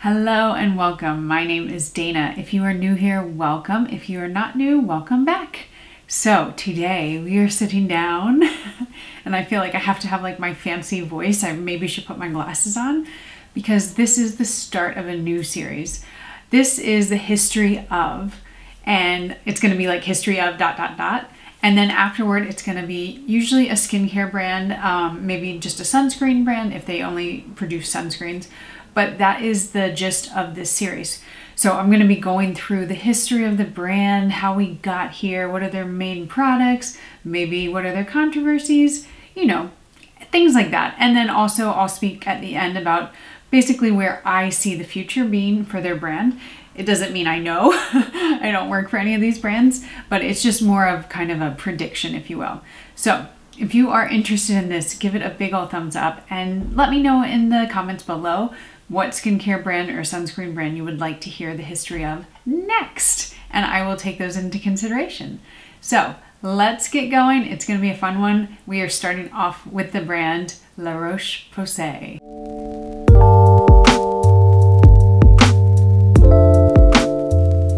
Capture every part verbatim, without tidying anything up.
Hello and welcome. My name is Dana. If you are new here, welcome. If you are not new, welcome back. So today we are sitting down and I feel like I have to have like my fancy voice. I maybe should put my glasses on because this is the start of a new series. This is the history of, and it's going to be like history of dot dot dot. And then afterward, it's going to be usually a skincare brand, um, maybe just a sunscreen brand if they only produce sunscreens. But that is the gist of this series. So I'm going to be going through the history of the brand, how we got here, what are their main products, maybe what are their controversies, you know, things like that. And then also I'll speak at the end about basically where I see the future being for their brand. It doesn't mean I know. I don't work for any of these brands, but it's just more of kind of a prediction, if you will. So if you are interested in this, give it a big ol' thumbs up and let me know in the comments below what skincare brand or sunscreen brand you would like to hear the history of next, and I will take those into consideration. So let's get going. It's going to be a fun one. We are starting off with the brand La Roche-Posay.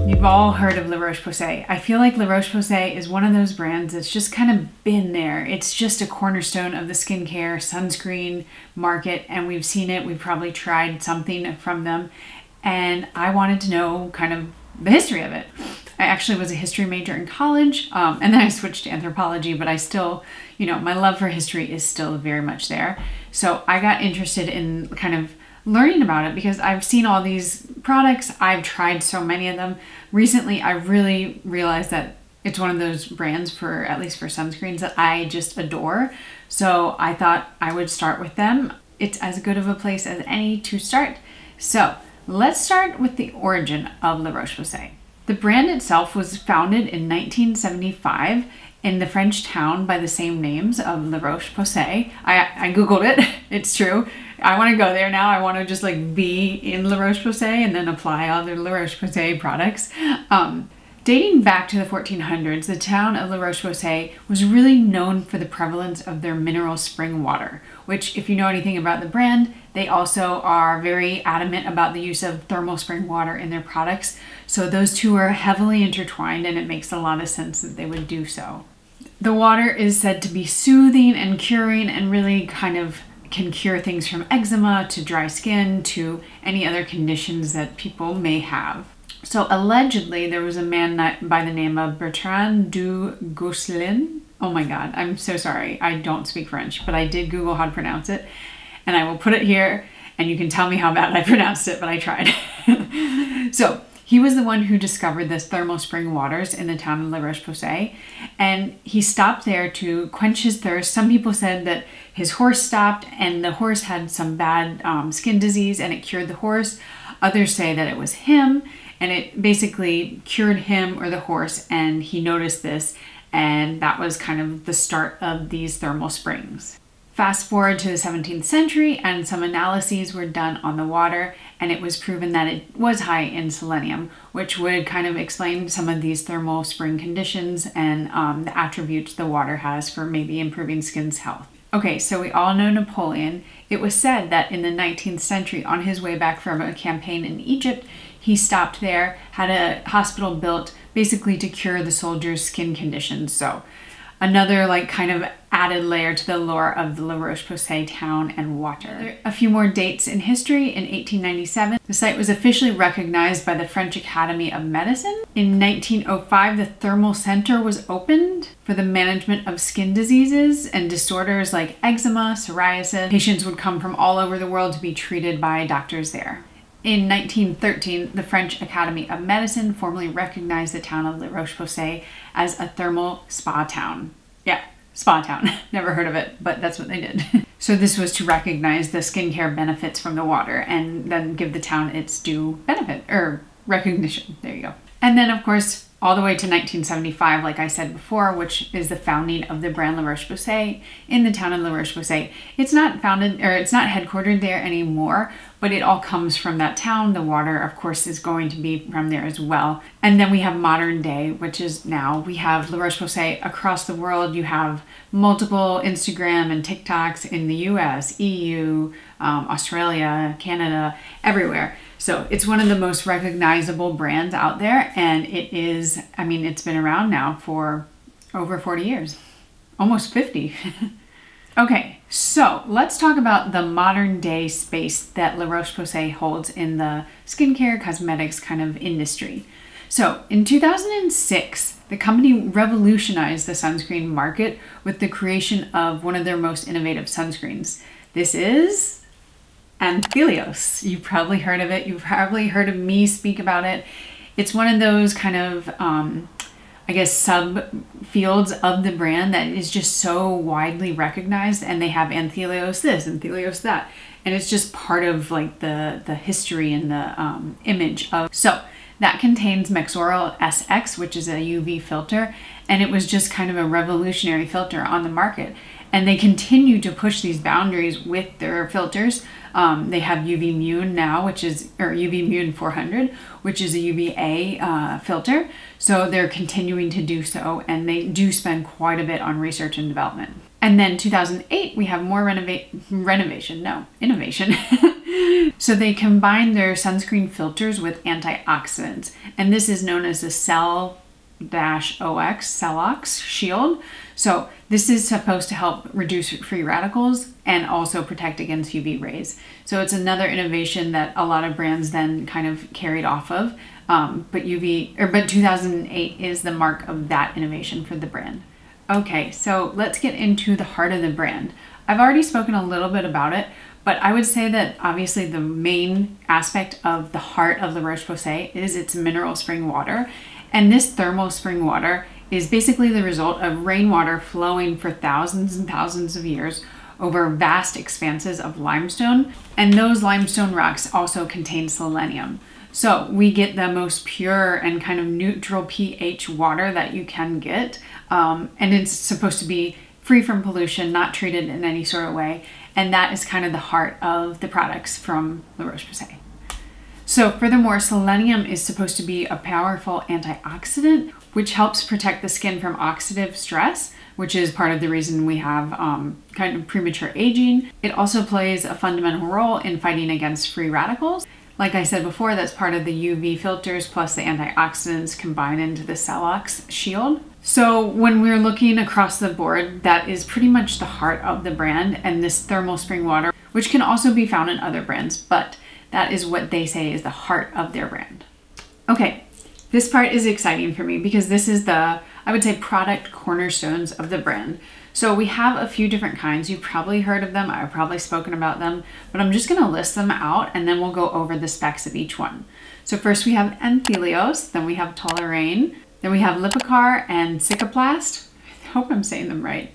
You've all heard of La Roche-Posay. I feel like La Roche-Posay is one of those brands that's just kind of been there. It's just a cornerstone of the skincare, sunscreen market, and we've seen it. We've probably tried something from them, and I wanted to know kind of the history of it. I actually was a history major in college, um, and then I switched to anthropology, but I still, you know, my love for history is still very much there. So I got interested in kind of learning about it because I've seen all these products, I've tried so many of them. Recently, I really realized that it's one of those brands, for at least for sunscreens, that I just adore. So I thought I would start with them. It's as good of a place as any to start. So let's start with the origin of La Roche-Posay. The brand itself was founded in nineteen seventy-five in the French town by the same names of La Roche-Posay. I, I Googled it, it's true. I want to go there now. I want to just like be in La Roche-Posay and then apply other La Roche-Posay products. Um, dating back to the fourteen hundreds, the town of La Roche-Posay was really known for the prevalence of their mineral spring water, which, if you know anything about the brand, they also are very adamant about the use of thermal spring water in their products. So those two are heavily intertwined, and it makes a lot of sense that they would do so. The water is said to be soothing and curing and really kind of can cure things from eczema to dry skin to any other conditions that people may have. So allegedly there was a man by the name of Bertrand du Guesclin. Oh my god, I'm so sorry, I don't speak French, but I did Google how to pronounce it and I will put it here and you can tell me how bad I pronounced it, but I tried. So he was the one who discovered the thermal spring waters in the town of La Roche-Posay, and he stopped there to quench his thirst. Some people said that his horse stopped and the horse had some bad um, skin disease and it cured the horse. Others say that it was him and it basically cured him or the horse, and he noticed this, and that was kind of the start of these thermal springs. Fast forward to the seventeenth century and some analyses were done on the water, and it was proven that it was high in selenium, which would kind of explain some of these thermal spring conditions and um, the attributes the water has for maybe improving skin's health. Okay, so we all know Napoleon. It was said that in the nineteenth century, on his way back from a campaign in Egypt, he stopped there, had a hospital built basically to cure the soldiers' skin conditions. So another like kind of added layer to the lore of the La Roche-Posay town and water. A few more dates in history. In eighteen ninety-seven, the site was officially recognized by the French Academy of Medicine. In nineteen oh five, the Thermal Center was opened for the management of skin diseases and disorders like eczema, psoriasis. Patients would come from all over the world to be treated by doctors there. In nineteen thirteen, the French Academy of Medicine formally recognized the town of La Roche-Posay as a thermal spa town. Yeah, spa town. Never heard of it, but that's what they did. So this was to recognize the skincare benefits from the water and then give the town its due benefit or recognition. There you go. And then, of course, all the way to nineteen seventy-five, like I said before, which is the founding of the brand La Roche-Posay in the town of La Roche-Posay. It's not founded, or it's not headquartered there anymore, but it all comes from that town. The water, of course, is going to be from there as well. And then we have modern day, which is now we have La Roche-Posay across the world. You have multiple Instagram and TikToks in the U S, E U, um, Australia, Canada, everywhere. So it's one of the most recognizable brands out there, and it is, I mean, it's been around now for over forty years, almost fifty. Okay, so let's talk about the modern day space that La Roche-Posay holds in the skincare, cosmetics kind of industry. So in two thousand six, the company revolutionized the sunscreen market with the creation of one of their most innovative sunscreens. This is Anthelios. You've probably heard of it. You've probably heard of me speak about it. It's one of those kind of, um, I guess, subfields of the brand that is just so widely recognized, and they have Anthelios this, Anthelios that, and it's just part of like the, the history and the um, image of. So that contains Mexoryl S X, which is a U V filter, and it was just kind of a revolutionary filter on the market. And they continue to push these boundaries with their filters. Um, they have U V Mune now, which is, or U V Mune four hundred, which is a U V A uh, filter. So they're continuing to do so, and they do spend quite a bit on research and development. And then two thousand eight, we have more renova- renovation, no, innovation. So they combine their sunscreen filters with antioxidants, and this is known as the Cell Dash O X, Celox Shield. So this is supposed to help reduce free radicals and also protect against U V rays. So it's another innovation that a lot of brands then kind of carried off of. Um, but U V, or but two thousand eight is the mark of that innovation for the brand. Okay, so let's get into the heart of the brand. I've already spoken a little bit about it, but I would say that obviously the main aspect of the heart of La Roche-Posay is its mineral spring water. And this thermal spring water is basically the result of rainwater flowing for thousands and thousands of years over vast expanses of limestone. And those limestone rocks also contain selenium. So we get the most pure and kind of neutral pH water that you can get. Um, and it's supposed to be free from pollution, not treated in any sort of way. And that is kind of the heart of the products from La Roche-Posay. So furthermore, selenium is supposed to be a powerful antioxidant, which helps protect the skin from oxidative stress, which is part of the reason we have um, kind of premature aging. It also plays a fundamental role in fighting against free radicals. Like I said before, that's part of the U V filters plus the antioxidants combined into the Celox Shield. So when we're looking across the board, that is pretty much the heart of the brand, and this thermal spring water, which can also be found in other brands, but that is what they say is the heart of their brand. Okay, this part is exciting for me because this is the, I would say, product cornerstones of the brand. So we have a few different kinds. You've probably heard of them. I've probably spoken about them, but I'm just gonna list them out and then we'll go over the specs of each one. So first we have Anthelios, then we have Toleraine, then we have Lipicar and Cicaplast. I hope I'm saying them right.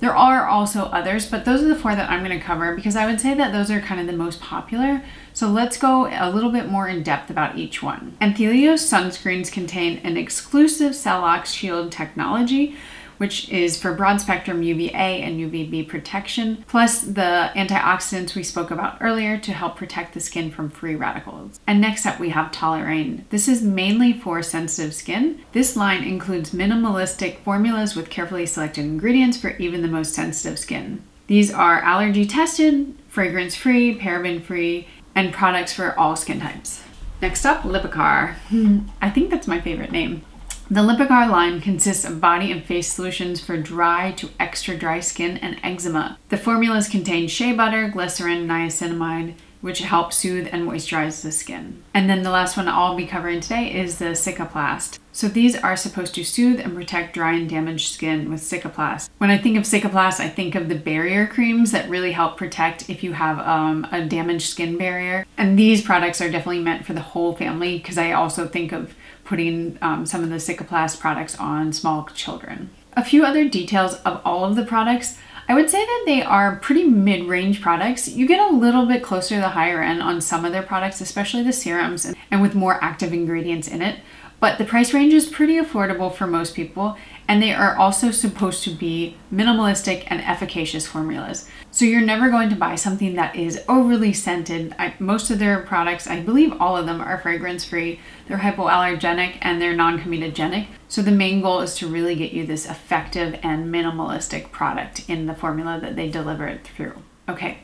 There are also others, but those are the four that I'm going to cover because I would say that those are kind of the most popular. So let's go a little bit more in depth about each one. Anthelios sunscreens contain an exclusive Celox Shield technology, which is for broad spectrum U V A and U V B protection, plus the antioxidants we spoke about earlier to help protect the skin from free radicals. And next up we have Toleraine. This is mainly for sensitive skin. This line includes minimalistic formulas with carefully selected ingredients for even the most sensitive skin. These are allergy tested, fragrance free, paraben free, and products for all skin types. Next up, Lipicar. I think that's my favorite name. The Lipicar line consists of body and face solutions for dry to extra dry skin and eczema. The formulas contain shea butter, glycerin, niacinamide, which help soothe and moisturize the skin. And then the last one I'll be covering today is the Cicaplast. So these are supposed to soothe and protect dry and damaged skin with Cicaplast. When I think of Cicaplast, I think of the barrier creams that really help protect if you have um, a damaged skin barrier. And these products are definitely meant for the whole family because I also think of putting um, some of the Cicaplast products on small children. A few other details of all of the products. I would say that they are pretty mid-range products. You get a little bit closer to the higher end on some of their products, especially the serums and with more active ingredients in it. but the price range is pretty affordable for most people, and they are also supposed to be minimalistic and efficacious formulas. So you're never going to buy something that is overly scented. I, most of their products, I believe all of them, are fragrance-free. They're hypoallergenic and they're non-comedogenic. So the main goal is to really get you this effective and minimalistic product in the formula that they deliver it through. Okay,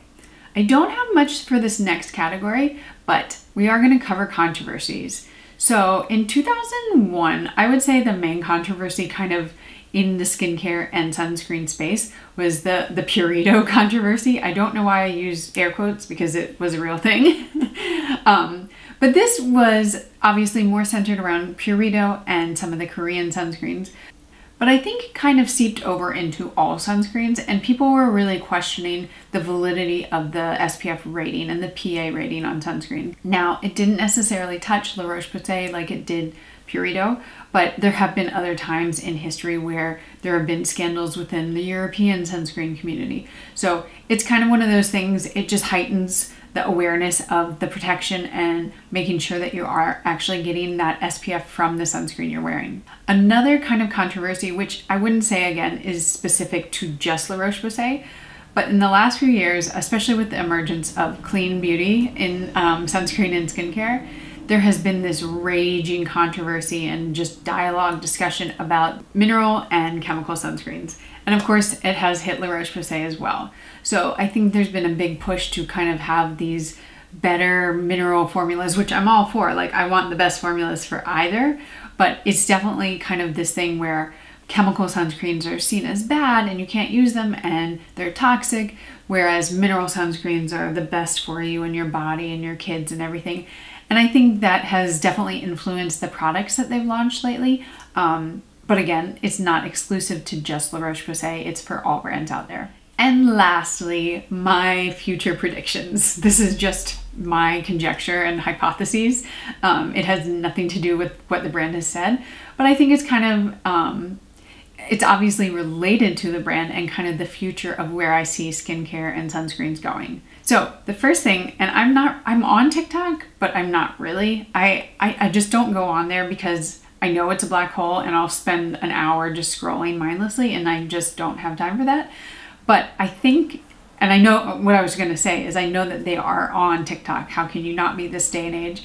I don't have much for this next category, but we are going to cover controversies. So in two thousand one, I would say the main controversy kind of in the skincare and sunscreen space was the, the Purito controversy. I don't know why I use air quotes because it was a real thing. um, but this was obviously more centered around Purito and some of the Korean sunscreens. But I think it kind of seeped over into all sunscreens, and people were really questioning the validity of the S P F rating and the P A rating on sunscreen. Now, it didn't necessarily touch La Roche-Posay like it did Purito, but there have been other times in history where there have been scandals within the European sunscreen community. So it's kind of one of those things, it just heightens the awareness of the protection and making sure that you are actually getting that S P F from the sunscreen you're wearing. Another kind of controversy, which I wouldn't say again is specific to just La Roche-Posay, but in the last few years, especially with the emergence of clean beauty in um, sunscreen and skincare, there has been this raging controversy and just dialogue discussion about mineral and chemical sunscreens. And of course, it has hit La Roche-Posay as well. So I think there's been a big push to kind of have these better mineral formulas, which I'm all for. Like, I want the best formulas for either, but it's definitely kind of this thing where chemical sunscreens are seen as bad and you can't use them and they're toxic, whereas mineral sunscreens are the best for you and your body and your kids and everything. And I think that has definitely influenced the products that they've launched lately. Um, but again, it's not exclusive to just La Roche-Posay, it's for all brands out there. And lastly, my future predictions. This is just my conjecture and hypotheses. Um, it has nothing to do with what the brand has said, but I think it's kind of, um, it's obviously related to the brand and kind of the future of where I see skincare and sunscreens going. So the first thing, and I'm not, I'm on TikTok, but I'm not really. I, I, I just don't go on there because I know it's a black hole and I'll spend an hour just scrolling mindlessly and I just don't have time for that. But I think, and I know what I was going to say is I know that they are on TikTok. How can you not be this day and age?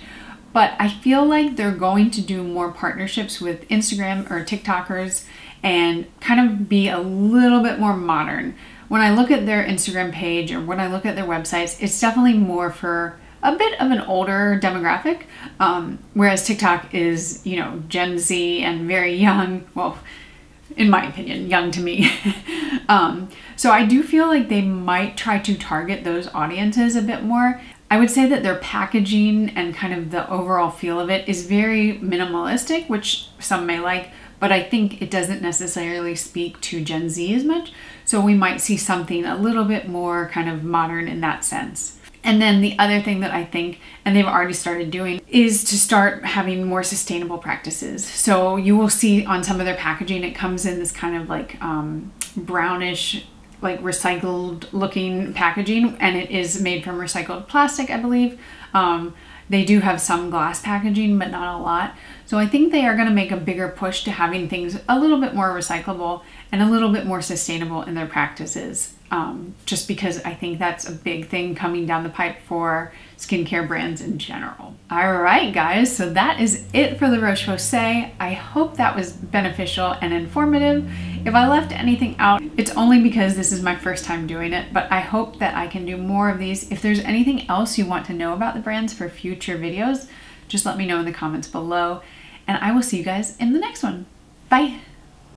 But I feel like they're going to do more partnerships with Instagram or TikTokers and kind of be a little bit more modern. When I look at their Instagram page or when I look at their websites, it's definitely more for a bit of an older demographic, um, whereas TikTok is, you know, Gen Z and very young, well, in my opinion, young to me. um, so I do feel like they might try to target those audiences a bit more. I would say that their packaging and kind of the overall feel of it is very minimalistic, which some may like, but I think it doesn't necessarily speak to Gen Z as much. So we might see something a little bit more kind of modern in that sense. And then the other thing that I think, and they've already started doing, is to start having more sustainable practices. So you will see on some of their packaging, it comes in this kind of like um, brownish, like recycled looking packaging, and it is made from recycled plastic, I believe. Um, They do have some glass packaging, but not a lot. So I think they are going to make a bigger push to having things a little bit more recyclable and a little bit more sustainable in their practices. Um, just because I think that's a big thing coming down the pipe for skincare brands in general. All right, guys, so that is it for La Roche-Posay. I hope that was beneficial and informative. If I left anything out, it's only because this is my first time doing it, but I hope that I can do more of these. If there's anything else you want to know about the brands for future videos, just let me know in the comments below, and I will see you guys in the next one. Bye.